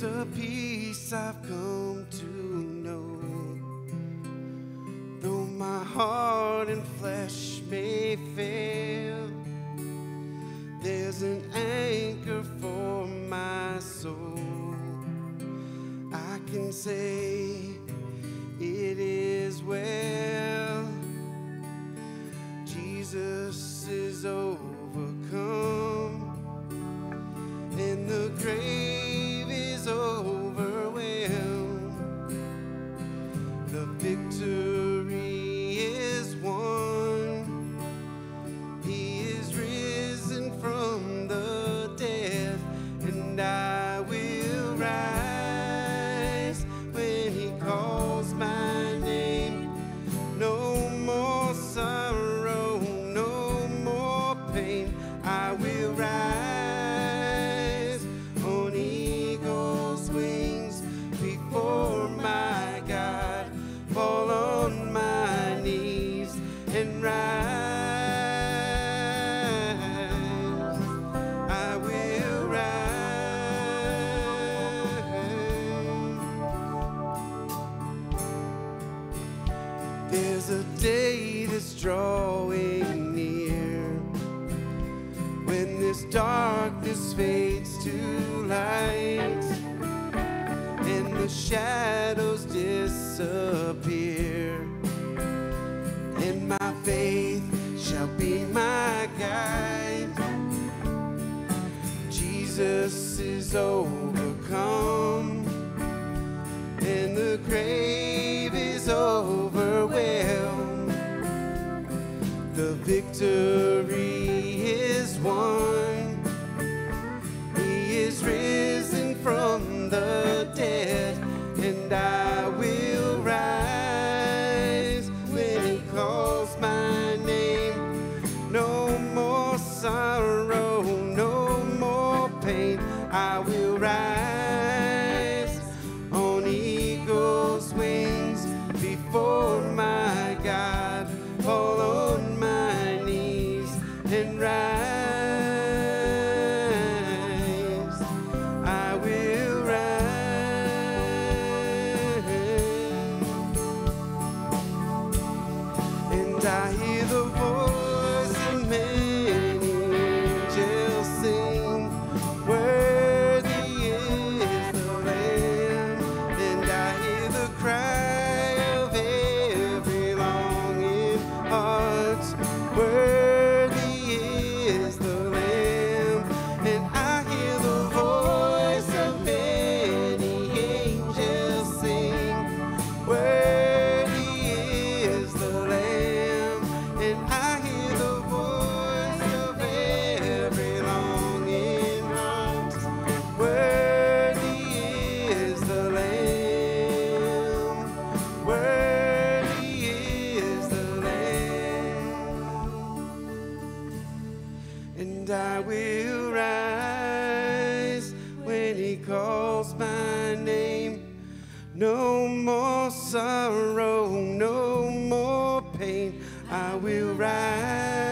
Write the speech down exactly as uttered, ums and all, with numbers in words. There's a peace I've come to know. Though my heart and flesh may fail, there's an anchor for my soul. I can say it is well. Jesus is overcome, and the grave is overwhelmed. The victory is won. He is risen from the dead, and I will rise when He calls my name. No more sorrow, I will rise on eagle's wings before my God, fall on my knees and rise. I will rise. There's a day that's drawing near, when this darkness fades to light and the shadows disappear, and my faith shall be my guide. Jesus is overcome, and the grave is overwhelmed. The victory is won. He is risen from the dead, and I will rise when He calls my name. No more sorrow, no more pain. I will rise on eagle's wings before my God, fall on my knees and rise. I hear the voice of many angels sing, worthy is the Lamb. And I hear the cry of every longing heart, worthy is the Lamb. And I hear the voice of many angels sing, worthy. And I will rise when He calls my name. No more sorrow, no more pain. I will rise.